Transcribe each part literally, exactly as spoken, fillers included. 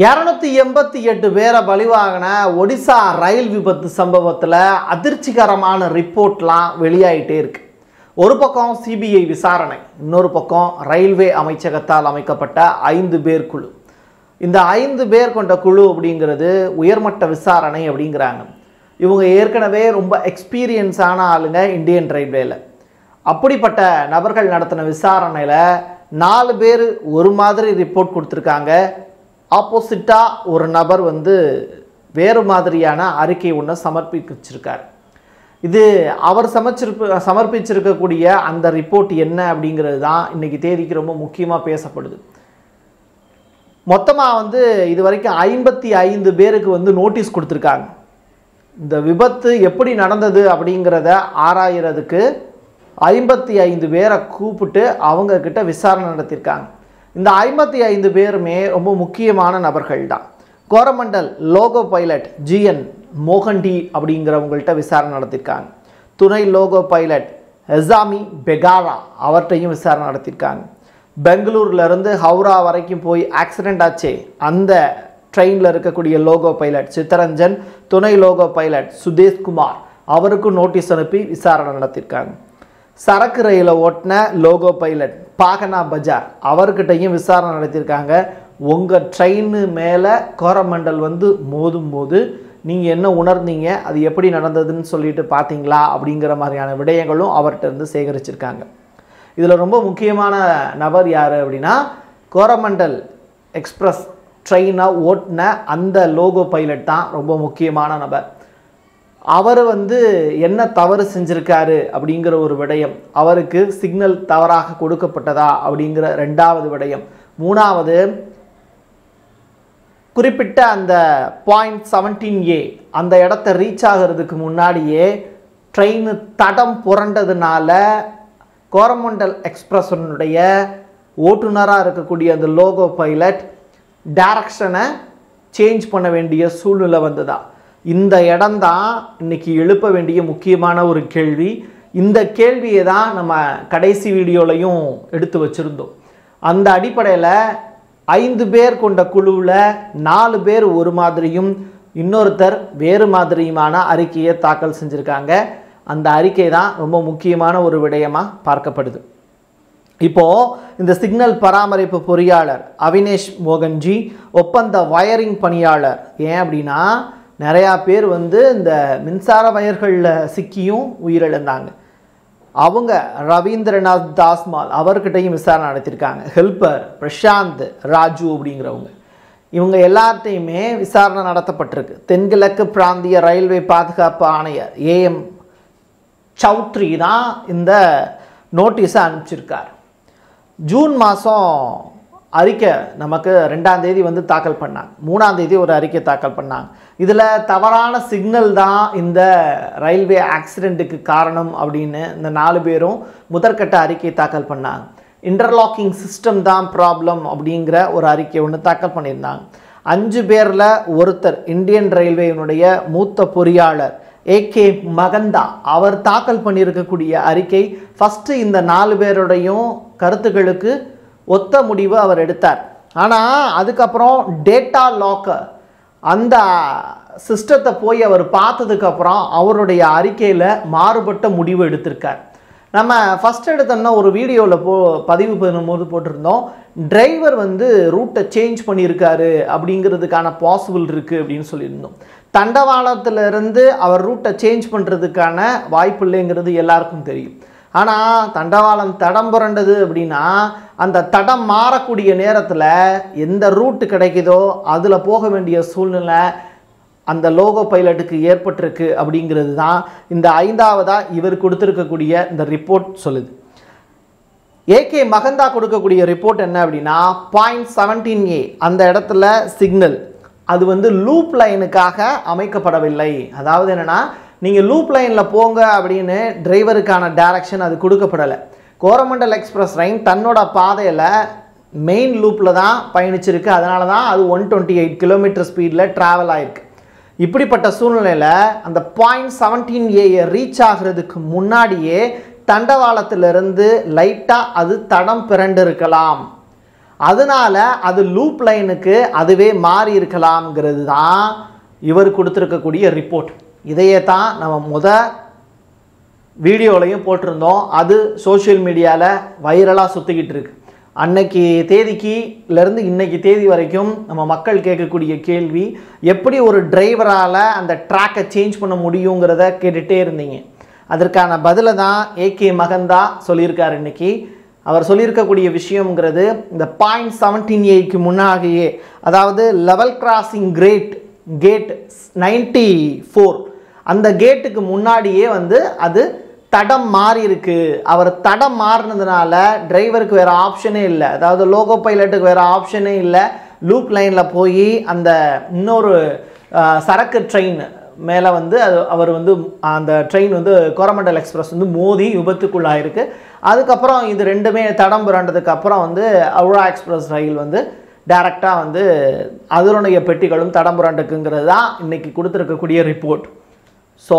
two eighty-eight பேரை பலிவாகின ஒடிசா ரயில் விபத்து சம்பவத்துல அதிர்ச்சிகரமான ரிப்போர்ட்லாம் வெளியாயிட்டே இருக்கு. ஒரு பக்கம் C B I விசாரணை, இன்னொரு பக்கம் ரயில்வே அமைச்சகத்தால் அமைக்கப்பட்ட ஐந்து பேர் குழு. இந்த ஐந்து பேர் கொண்ட குழு அப்படிங்கிறது உயர்மட்ட விசாரணை அப்படிங்கறாங்க. இவங்க ஏற்கனவே ரொம்ப எக்ஸ்பீரியன்ஸான ஆளுங்க இந்தியன் ரயில்வேல. அப்படிப்பட்ட நபர்கள் நடத்தின விசாரணையில நாலு பேர் ஒரு மாதிரி ரிப்போர்ட் கொடுத்திருக்காங்க. ஆப்போசிட்டா ஒரு நபர் வந்து வேறு மாதிரியான அறிக்கை ஒன்றை சமர்ப்பிச்சிருக்கார். இது அவர் சமர்ப்பிச்சிருக்க சமர்ப்பிச்சிருக்கக்கூடிய அந்த ரிப்போர்ட் என்ன அப்படிங்கிறது தான் இன்னைக்கு தேதிக்கு ரொம்ப முக்கியமாக பேசப்படுது. மொத்தமாக வந்து இது வரைக்கும் ஐம்பத்தி ஐந்து பேருக்கு வந்து நோட்டீஸ் கொடுத்துருக்காங்க. இந்த விபத்து எப்படி நடந்தது அப்படிங்கிறத ஆராயறதுக்கு ஐம்பத்தி ஐந்து பேரை கூப்பிட்டு அவங்கக்கிட்ட விசாரணை நடத்தியிருக்காங்க. இந்த ஐம்பத்தி ஐந்து பேருமே ரொம்ப முக்கியமான நபர்கள் தான். Coromandel loco pilot GN Mohanty அப்படிங்கிறவங்கள்ட்ட விசாரணை நடத்தியிருக்காங்க. துணை லோகோ பைலட் ஹெசாமி பெகாரா அவர்கிட்டையும் விசாரணை நடத்தியிருக்காங்க. பெங்களூர்லேருந்து ஹவுரா வரைக்கும் போய் ஆக்சிடெண்ட் ஆச்சே, அந்த ட்ரெயினில் இருக்கக்கூடிய லோகோ பைலட் சித்தரஞ்சன், துணை லோகோ பைலட் சுதேஷ்குமார் அவருக்கும் நோட்டீஸ் அனுப்பி விசாரணை நடத்தியிருக்காங்க. சரக்கு ரயிலை ஓட்டின லோகோ பைலட் பாகனா பஜார் அவர்கிட்டையும் விசாரணை நடத்தியிருக்காங்க. உங்கள் ட்ரெயின் மேலே கோரமண்டல் வந்து மோதும்போது நீங்கள் என்ன உணர்ந்தீங்க, அது எப்படி நடந்ததுன்னு சொல்லிட்டு பார்த்தீங்களா அப்படிங்கிற மாதிரியான விடயங்களும் அவர்கிட்ட இருந்து சேகரிச்சிருக்காங்க. இதில் ரொம்ப முக்கியமான நபர் யார் அப்படின்னா கோரமண்டல் எக்ஸ்பிரஸ் ட்ரெயினாக ஓட்டின அந்த லோகோ பைலட் தான் ரொம்ப முக்கியமான நபர். அவர் வந்து என்ன தவறு செஞ்சுருக்காரு அப்படிங்கிற ஒரு விடயம், அவருக்கு சிக்னல் தவறாக கொடுக்கப்பட்டதா அப்படிங்கிற ரெண்டாவது விடயம், மூணாவது குறிப்பிட்ட அந்த பாயிண்ட் செவன்டீன் ஏ அந்த இடத்த ரீச் ஆகிறதுக்கு முன்னாடியே ட்ரெயின் தடம் புரண்டதுனால கோரமண்டல் எக்ஸ்பிரஸனுடைய ஓட்டுநராக இருக்கக்கூடிய அந்த லோகோ பைலட் டைரக்ஷனை சேஞ்ச் பண்ண வேண்டிய சூழ்நிலை வந்ததா. இந்த இடம்தான் இன்றைக்கி எழுப்ப வேண்டிய முக்கியமான ஒரு கேள்வி. இந்த கேள்வியை தான் நம்ம கடைசி வீடியோலையும் எடுத்து வச்சுருந்தோம். அந்த அடிப்படையில் ஐந்து பேர் கொண்ட குழுவில் நாலு பேர் ஒரு மாதிரியும் இன்னொருத்தர் வேறு மாதிரியுமான அறிக்கையை தாக்கல் செஞ்சுருக்காங்க. அந்த அறிக்கை தான் ரொம்ப முக்கியமான ஒரு விடயமாக பார்க்கப்படுது. இப்போது இந்த சிக்னல் பராமரிப்பு பொறியாளர் அவினேஷ் மோகன்ஜி, ஒப்பந்த வயரிங் பணியாளர், ஏன் அப்படின்னா நிறையா பேர் வந்து இந்த மின்சார வயர்களில் சிக்கியும் உயிரிழந்தாங்க, அவங்க ரவீந்திரநாத் தாஸ்மால் அவர்கிட்டையும் விசாரணை நடத்தியிருக்காங்க. ஹெல்பர் பிரசாந்த் ராஜு அப்படிங்கிறவங்க, இவங்க எல்லாத்தையுமே விசாரணை நடத்தப்பட்டிருக்கு. தென்கிழக்கு பிராந்திய ரயில்வே பாதுகாப்பு ஆணையர் ஏ எம் சௌத்ரி தான் இந்த நோட்டீஸை அனுப்பிச்சிருக்கார். ஜூன் மாதம் அறிக்கை நமக்கு ரெண்டாம் தேதி வந்து தாக்கல் பண்ணாங்க, மூணாம் தேதி ஒரு அறிக்கை தாக்கல் பண்ணாங்க. இதில் தவறான சிக்னல் தான் இந்த ரயில்வே ஆக்சிடெண்ட்டுக்கு காரணம் அப்படின்னு இந்த நாலு பேரும் முதற்கட்ட அறிக்கையை தாக்கல் பண்ணாங்க. இன்டர்லாக்கிங் சிஸ்டம் தான் ப்ராப்ளம் அப்படிங்கிற ஒரு அறிக்கை ஒன்று தாக்கல் பண்ணியிருந்தாங்க. அஞ்சு பேரில் ஒருத்தர் இந்தியன் ரயில்வேயினுடைய மூத்த பொறியாளர் ஏ கே மகந்தா அவர் தாக்கல் பண்ணியிருக்கக்கூடிய அறிக்கை ஃபஸ்ட்டு இந்த நாலு பேருடையும் கருத்துக்களுக்கு ஒத்த முடிவு அவர் எடுத்தார். ஆனால் அதுக்கப்புறம் டேட்டா லாக்கர் அந்த சிஸ்டத்தை போய் அவர் பார்த்ததுக்கப்புறம் அவருடைய அறிக்கையில் மாறுபட்ட முடிவு எடுத்திருக்கார். நம்ம ஃபஸ்ட் எடுத்தோம்னா ஒரு வீடியோவில் போ பதிவு பண்ணும்போது போட்டிருந்தோம், டிரைவர் வந்து ரூட்டை சேஞ்ச் பண்ணியிருக்காரு அப்படிங்கிறதுக்கான பாசிபிள் இருக்குது அப்படின்னு சொல்லியிருந்தோம். தண்டவாளத்திலிருந்து அவர் ரூட்டை சேஞ்ச் பண்ணுறதுக்கான வாய்ப்பு இல்லைங்கிறது எல்லாருக்கும் தெரியும். ஆனால் தண்டவாளம் தடம் புரண்டது அப்படின்னா அந்த தடம் மாறக்கூடிய நேரத்தில் எந்த ரூட்டு கிடைக்குதோ அதில் போக வேண்டிய சூழ்நிலை அந்த லோகோ பைலட்டுக்கு ஏற்பட்டிருக்கு அப்படிங்கிறது தான் இந்த ஐந்தாவதாக இவர் கொடுத்துருக்கக்கூடிய இந்த ரிப்போர்ட் சொல்லுது. ஏ கே மகந்தா கொடுக்கக்கூடிய ரிப்போர்ட் என்ன அப்படின்னா பாயிண்ட் செவன்டீன் ஏ அந்த இடத்துல சிக்னல் அது வந்து லூப் லைனுக்காக அமைக்கப்படவில்லை. அதாவது என்னென்னா நீங்கள் லூப் லைனில் போங்க அப்படின்னு டிரைவருக்கான டைரக்ஷன் அது கொடுக்கப்படலை. கோரமண்டல் எக்ஸ்பிரஸ் ரயில் தன்னோட பாதையில் மெயின் லூப்பில் தான் பயணிச்சிருக்கு, அதனால தான் அது ஒன் டுவெண்ட்டி எயிட் கிலோமீட்டர் ஸ்பீடில் ட்ராவல் ஆகிருக்கு. இப்படிப்பட்ட சூழ்நிலையில் அந்த பாயிண்ட் செவன்டீன் ஏயை ரீச் ஆகிறதுக்கு முன்னாடியே தண்டவாளத்திலிருந்து லைட்டாக அது தடம் பிறண்டிருக்கலாம், அதனால அது லூப் லைனுக்கு அதுவே மாறி இருக்கலாம்ங்கிறது தான் இவர் கொடுத்திருக்கக்கூடிய ரிப்போர்ட். இதையே தான் நம்ம முத வீடியோலையும் போட்டிருந்தோம். அது சோஷியல் மீடியாவில் வைரலாக சுற்றிக்கிட்டு இருக்கு. அன்னைக்கு தேதிக்குலேருந்து இன்னைக்கு தேதி வரைக்கும் நம்ம மக்கள் கேட்கக்கூடிய கேள்வி, எப்படி ஒரு டிரைவரால் அந்த ட்ராக்கை சேஞ்ச் பண்ண முடியுங்கிறத கேட்டுகிட்டே இருந்தீங்க. அதற்கான பதிலை தான் ஏகே மகந்தா சொல்லியிருக்கார். இன்றைக்கி அவர் சொல்லியிருக்கக்கூடிய விஷயங்கிறது, இந்த பாயிண்ட் செவன்டீன் ஏக்கு முன்னாகியே, அதாவது லெவல் கிராசிங் கிரேட் கேட் நைன்டி ஃபோர் அந்த கேட்டுக்கு முன்னாடியே வந்து அது தடம் மாறி இருக்குது. அவர் தடம் மாறினதுனால டிரைவருக்கு வேறு ஆப்ஷனே இல்லை, அதாவது லோகோ பைலட்டுக்கு வேறு ஆப்ஷனே இல்லை. லூப் லைனில் போய் அந்த இன்னொரு சரக்கு ட்ரெயின் மேலே வந்து அது அவர் வந்து அந்த ட்ரெயின் வந்து கோரமண்டல் எக்ஸ்பிரஸ் வந்து மோதி விபத்துக்குள்ளாயிருக்கு. அதுக்கப்புறம் இது ரெண்டுமே தடம் புரண்டதுக்கப்புறம் வந்து அவுரா எக்ஸ்பிரஸ் ரயில் வந்து டைரெக்டாக வந்து அதனுடைய பெட்டிகளும் தடம் புரண்டுக்குங்கிறது தான் இன்றைக்கி கொடுத்துருக்கக்கூடிய ரிப்போர்ட். ஸோ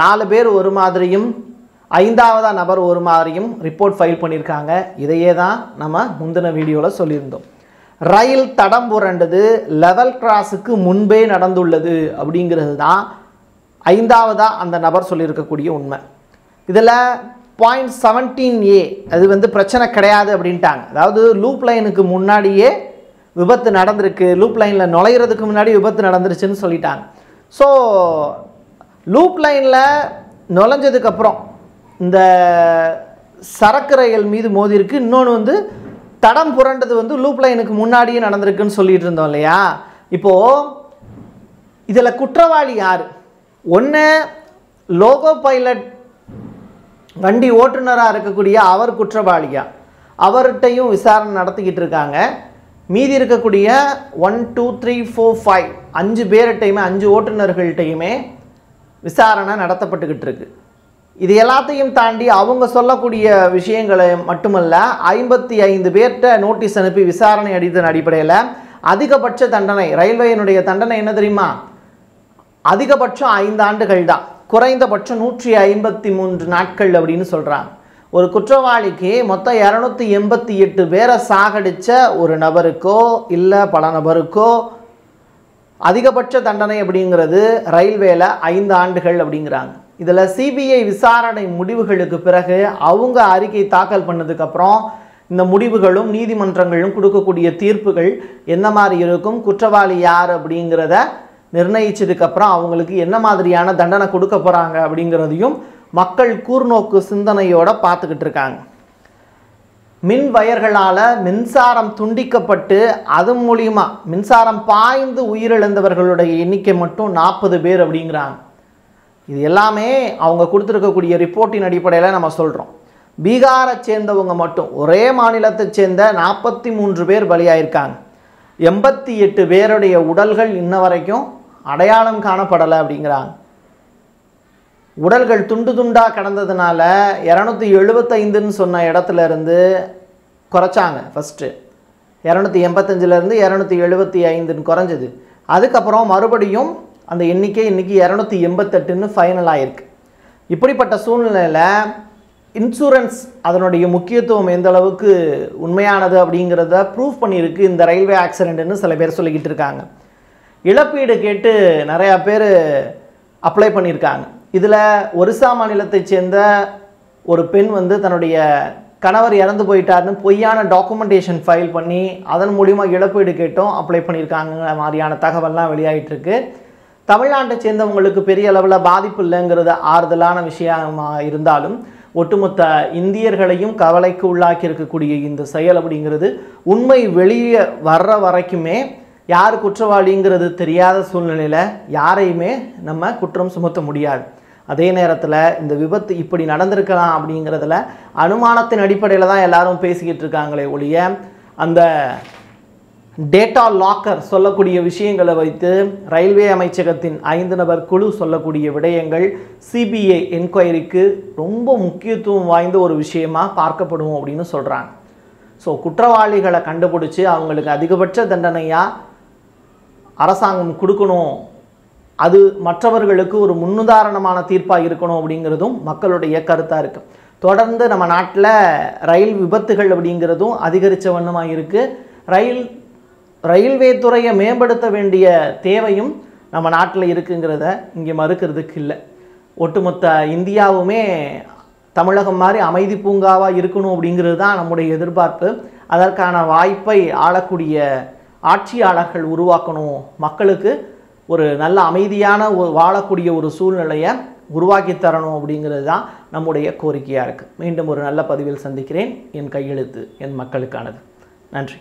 நாலு பேர் ஒரு மாதிரியும் ஐந்தாவதா நபர் ஒரு மாதிரியும் ரிப்போர்ட் ஃபைல் பண்ணியிருக்காங்க. இதையே தான் நம்ம முந்தின வீடியோவில் சொல்லியிருந்தோம். ரயில் தடம் புரண்டது லெவல் கிராஸுக்கு முன்பே நடந்துள்ளது அப்படிங்கிறது தான் ஐந்தாவதாக அந்த நபர் சொல்லியிருக்கக்கூடிய உண்மை. இதில் பாயிண்ட் செவன்டீன் ஏ அது வந்து பிரச்சனை கிடையாது அப்படின்ட்டாங்க. அதாவது லூப் லைனுக்கு முன்னாடியே விபத்து நடந்திருக்கு, லூப் லைனில் நுழையிறதுக்கு முன்னாடி விபத்து நடந்துருச்சுன்னு சொல்லிட்டாங்க. ஸோ லூப் லைனில் நுழைஞ்சதுக்கப்புறம் இந்த சரக்கு ரயில் மீது மோதிருக்கு, இன்னொன்று வந்து தடம் புரண்டது வந்து லூப் லைனுக்கு முன்னாடியே நடந்திருக்குன்னு சொல்லிட்டு இருந்தோம் இல்லையா. இப்போது இதில் குற்றவாளி யார்? ஒன்று லோகோ பைலட் வண்டி ஓட்டுநராக இருக்கக்கூடிய அவர் குற்றவாளியா, அவர்கிட்டையும் விசாரணை நடத்திக்கிட்டு இருக்காங்க. மீதி இருக்கக்கூடிய one two three four five அஞ்சு பேர்கிட்டையுமே அஞ்சு ஓட்டுநர்கள்ட்டையுமே விசாரணை நடத்தப்பட்டுக்கிட்டு இருக்கு. இது எல்லாத்தையும் தாண்டி அவங்க சொல்லக்கூடிய விஷயங்களை மட்டுமல்ல, ஐம்பத்தி ஐந்து பேர்கிட்ட நோட்டீஸ் அனுப்பி விசாரணை அடித்ததன் அடிப்படையில் அதிகபட்ச தண்டனை, ரயில்வேயினுடைய தண்டனை என்ன தெரியுமா? அதிகபட்சம் ஐந்து ஆண்டுகள் தான், குறைந்தபட்சம் நூற்றி ஐம்பத்தி மூன்று நாட்கள் அப்படின்னு சொல்கிறாங்க. ஒரு குற்றவாளிக்கு மொத்தம் இரநூத்தி எண்பத்தி எட்டு பேரை சாகடித்த ஒரு நபருக்கோ இல்லை பல நபருக்கோ அதிகபட்ச தண்டனை அப்படிங்கிறது ரயில்வேயில் ஐந்து ஆண்டுகள் அப்படிங்கிறாங்க. இதில் சிபிஐ விசாரணை முடிவுகளுக்கு பிறகு அவங்க அறிக்கை தாக்கல் பண்ணதுக்கப்புறம் இந்த முடிவுகளும் நீதிமன்றங்களும் கொடுக்கக்கூடிய தீர்ப்புகள் என்ன மாதிரி இருக்கும், குற்றவாளி யார் அப்படிங்கிறத நிர்ணயித்ததுக்கப்புறம் அவங்களுக்கு என்ன மாதிரியான தண்டனை கொடுக்க போகிறாங்க அப்படிங்கிறதையும் மக்கள் கூர்நோக்கு சிந்தனையோடு பார்த்துக்கிட்டு இருக்காங்க. மின் வயர்களால் மின்சாரம் துண்டிக்கப்பட்டு அது மூலிமா மின்சாரம் பாய்ந்து உயிரிழந்தவர்களுடைய எண்ணிக்கை மட்டும் நாற்பது பேர் அப்படிங்கிறாங்க. இது எல்லாமே அவங்க கொடுத்துருக்கக்கூடிய ரிப்போர்ட்டின் அடிப்படையில் நம்ம சொல்கிறோம். பீகாரை சேர்ந்தவங்க மட்டும் ஒரே மாநிலத்தை சேர்ந்த நாற்பத்தி மூன்று பேர் பலியாயிருக்காங்க. எண்பத்தி எட்டு பேருடைய உடல்கள் இன்ன வரைக்கும் அடையாளம் காணப்படலை அப்படிங்கிறாங்க. உடல்கள் துண்டு துண்டாக கடந்ததுனால இரநூத்தி எழுபத்தைந்துன்னு சொன்ன இடத்துல இருந்து குறைச்சாங்க. ஃபஸ்ட்டு இரநூத்தி எண்பத்தஞ்சிலேருந்து இரநூத்தி எழுபத்தி ஐந்துன்னு குறைஞ்சது. அதுக்கப்புறம் மறுபடியும் அந்த எண்ணிக்கை இன்றைக்கி இரநூத்தி எண்பத்தெட்டுன்னு ஃபைனல் ஆகிருக்கு. இப்படிப்பட்ட சூழ்நிலையில் இன்சூரன்ஸ் அதனுடைய முக்கியத்துவம் எந்த அளவுக்கு உண்மையானது அப்படிங்கிறத ப்ரூவ் பண்ணியிருக்கு இந்த ரயில்வே ஆக்சிடென்ட்னு சில பேர் சொல்லிக்கிட்டு இருக்காங்க. இழப்பீடு கேட்டு நிறையா பேர் அப்ளை பண்ணியிருக்காங்க. இதில் ஒரிசா மாநிலத்தைச் சேர்ந்த ஒரு பெண் வந்து தன்னுடைய கணவர் இறந்து போயிட்டார்னு பொய்யான டாக்குமெண்டேஷன் ஃபைல் பண்ணி அதன் மூலிமா இழப்பீடு கேட்டும் அப்ளை பண்ணியிருக்காங்கிற மாதிரியான தகவல்லாம் வெளியாகிட்டுருக்கு. தமிழ்நாட்டை சேர்ந்தவங்களுக்கு பெரிய அளவில் பாதிப்பு இல்லைங்கிறது ஆறுதலான விஷயமாக இருந்தாலும் ஒட்டுமொத்த இந்தியர்களையும் கவலைக்கு உள்ளாக்கி இருக்கக்கூடிய இந்த செயல் அப்படிங்கிறது உண்மை வெளியே வர்ற வரைக்குமே யார் குற்றவாளிங்கிறது தெரியாத சூழ்நிலையில் யாரையுமே நம்ம குற்றம் சுமத்த முடியாது. அதே நேரத்தில் இந்த விபத்து இப்படி நடந்திருக்கலாம் அப்படிங்கிறதுல அனுமானத்தின் அடிப்படையில் தான் எல்லாரும் பேசிக்கிட்டு இருக்காங்களே ஒழிய அந்த டேட்டா லாக்கர் சொல்லக்கூடிய விஷயங்களை வைத்து ரயில்வே அமைச்சகத்தின் ஐந்து நபர் குழு சொல்லக்கூடிய விடயங்கள் சிபிஐ என்கொயரிக்கு ரொம்ப முக்கியத்துவம் வாய்ந்த ஒரு விஷயமாக பார்க்கப்படும் அப்படின்னு சொல்கிறாங்க. ஸோ குற்றவாளிகளை கண்டுபிடிச்சி அவங்களுக்கு அதிகபட்ச தண்டனையாக அரசாங்கம் கொடுக்கணும், அது மற்றவர்களுக்கு ஒரு முன்னுதாரணமான தீர்ப்பாக இருக்கணும் அப்படிங்கிறதும் மக்களுடைய கருத்தாக இருக்குது. தொடர்ந்து நம்ம நாட்டில் ரயில் விபத்துகள் அப்படிங்கிறதும் அதிகரித்த வண்ணமாக இருக்குது. ரயில் ரயில்வே துறையை மேம்படுத்த வேண்டிய தேவையும் நம்ம நாட்டில் இருக்குங்கிறத இங்கே மறுக்கிறதுக்கு இல்லை. ஒட்டுமொத்த இந்தியாவுமே தமிழகம் மாதிரி அமைதி பூங்காவாக இருக்கணும் அப்படிங்கிறது தான் நம்முடைய எதிர்பார்ப்பு. அதற்கான வாய்ப்பை ஆளக்கூடிய ஆட்சியாளர்கள் உருவாக்கணும், மக்களுக்கு ஒரு நல்ல அமைதியான வாழக்கூடிய ஒரு சூழ்நிலையை உருவாக்கி தரணும் அப்படிங்கிறது தான் நம்முடைய கோரிக்கையாக இருக்குது. மீண்டும் ஒரு நல்ல பதிவில் சந்திக்கிறேன். என் கையெழுத்து என் மக்களுக்கானது. நன்றி.